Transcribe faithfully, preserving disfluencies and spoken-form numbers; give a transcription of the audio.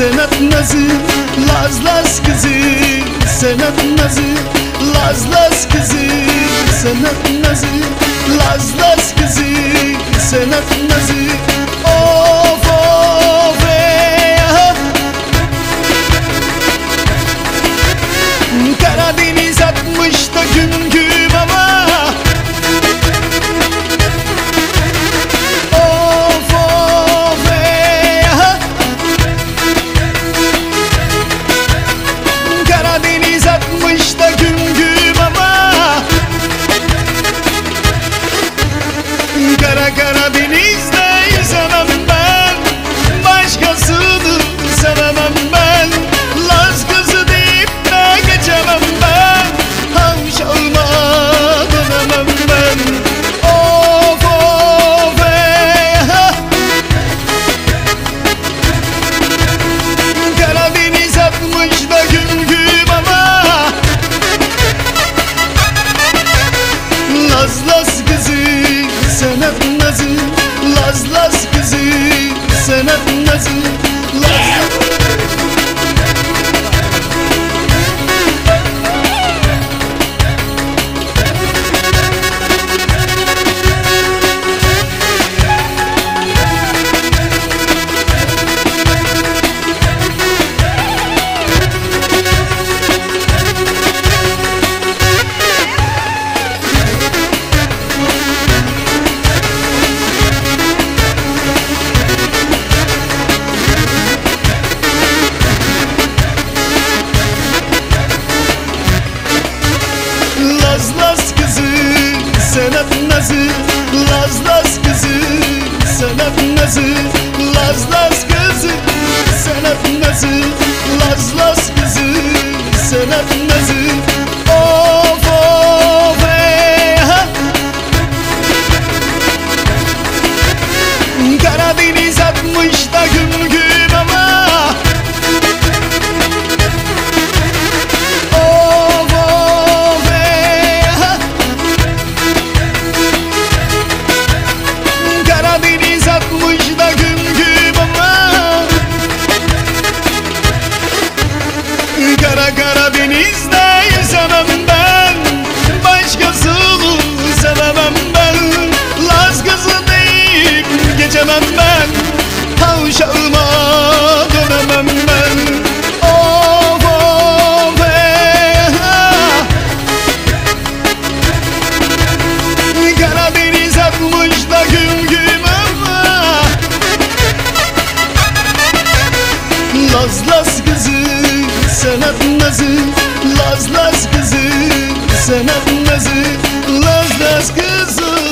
Senat nazı Laz Laz kızı, senat nazı Laz Laz kızı, senat nazı Laz Laz kızı, senat nazı. Of of ya. Karadeniz atmış da güngü baba. Karadeniz'de sevemem ben, başkasını sevemem ben. Laz kızı deyip de geçemem ben, havşağıma dönemem ben. Of of ya. Karadeniz atmış da güngü baba. Laz Laz kızı, senat nazı Laz Laz kızı, senat nazı Laz Laz. Laz Laz kızı, senat nazı Laz Laz kızı, senat nazı Laz Laz kızı, senat nazı Laz Laz kızı, senat nazı. Of of ya. Karadeniz atmış da güngü baba. Karadeniz'de sevemem ben, başkasını sevemem ben. Laz kızı deyip geçemem ben, havşağıma dönemem ben. Of of ya. Karadeniz atmış da güngü baba. Laz Laz kızı, senat nazı Laz Laz kızı, senat nazı Laz Laz kızı.